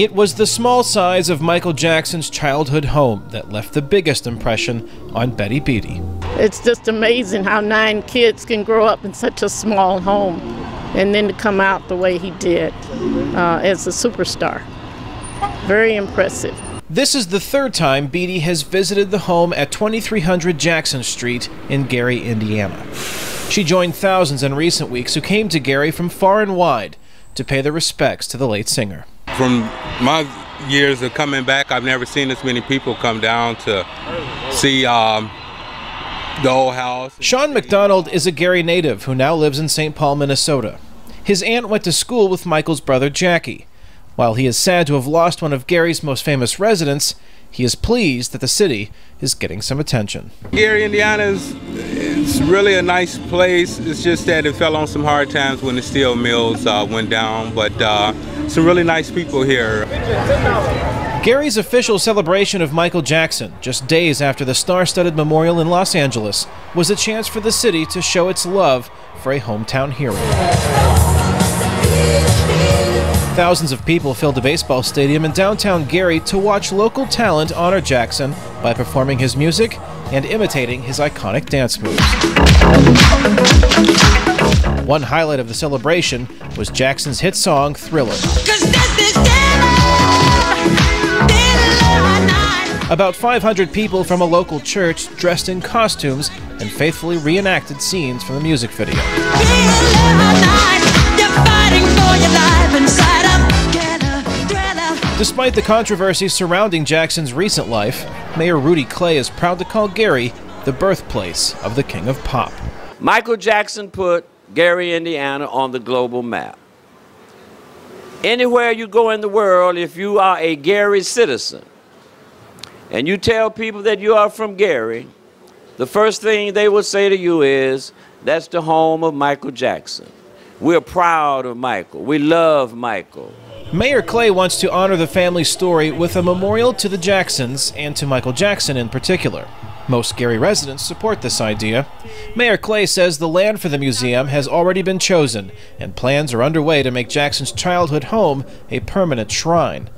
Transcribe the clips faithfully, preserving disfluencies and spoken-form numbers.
It was the small size of Michael Jackson's childhood home that left the biggest impression on Betty Beattie. It's just amazing how nine kids can grow up in such a small home and then to come out the way he did uh, as a superstar. Very impressive. This is the third time Beattie has visited the home at twenty-three hundred Jackson Street in Gary, Indiana. She joined thousands in recent weeks who came to Gary from far and wide to pay their respects to the late singer. From my years of coming back, I've never seen this many people come down to see um, the whole house. Sean McDonald is a Gary native who now lives in Saint Paul, Minnesota. His aunt went to school with Michael's brother, Jackie. While he is sad to have lost one of Gary's most famous residents, he is pleased that the city is getting some attention. Gary, Indiana is it's really a nice place. It's just that it fell on some hard times when the steel mills uh, went down, but uh, some really nice people here. Gary's official celebration of Michael Jackson, just days after the star-studded memorial in Los Angeles, was a chance for the city to show its love for a hometown hero. Thousands of people filled a baseball stadium in downtown Gary to watch local talent honor Jackson by performing his music and imitating his iconic dance moves. One highlight of the celebration was Jackson's hit song, Thriller. About five hundred people from a local church dressed in costumes and faithfully reenacted scenes from the music video. Despite the controversy surrounding Jackson's recent life, Mayor Rudy Clay is proud to call Gary the birthplace of the King of Pop. Michael Jackson put Gary, Indiana on the global map. Anywhere you go in the world, if you are a Gary citizen and you tell people that you are from Gary, the first thing they will say to you is, that's the home of Michael Jackson. We're proud of Michael. We love Michael. Mayor Clay wants to honor the family story with a memorial to the Jacksons and to Michael Jackson in particular. Most Gary residents support this idea. Mayor Clay says the land for the museum has already been chosen, and plans are underway to make Jackson's childhood home a permanent shrine.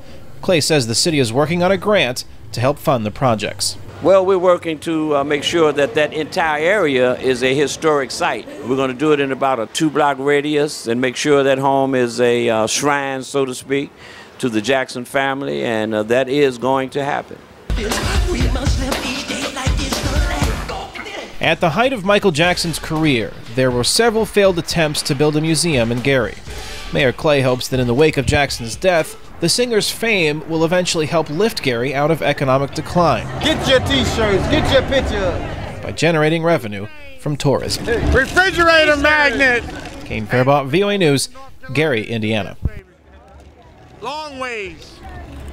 Clay says the city is working on a grant to help fund the projects. Well, we're working to uh, make sure that that entire area is a historic site. We're going to do it in about a two-block radius and make sure that home is a uh, shrine, so to speak, to the Jackson family, and uh, that is going to happen. At the height of Michael Jackson's career, there were several failed attempts to build a museum in Gary. Mayor Clay hopes that in the wake of Jackson's death, the singer's fame will eventually help lift Gary out of economic decline. Get your t-shirts, get your picture. By generating revenue from tourism. Hey, refrigerator magnet! Kane Farabaugh, V O A News, Gary, Indiana. Long ways,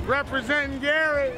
representing Gary.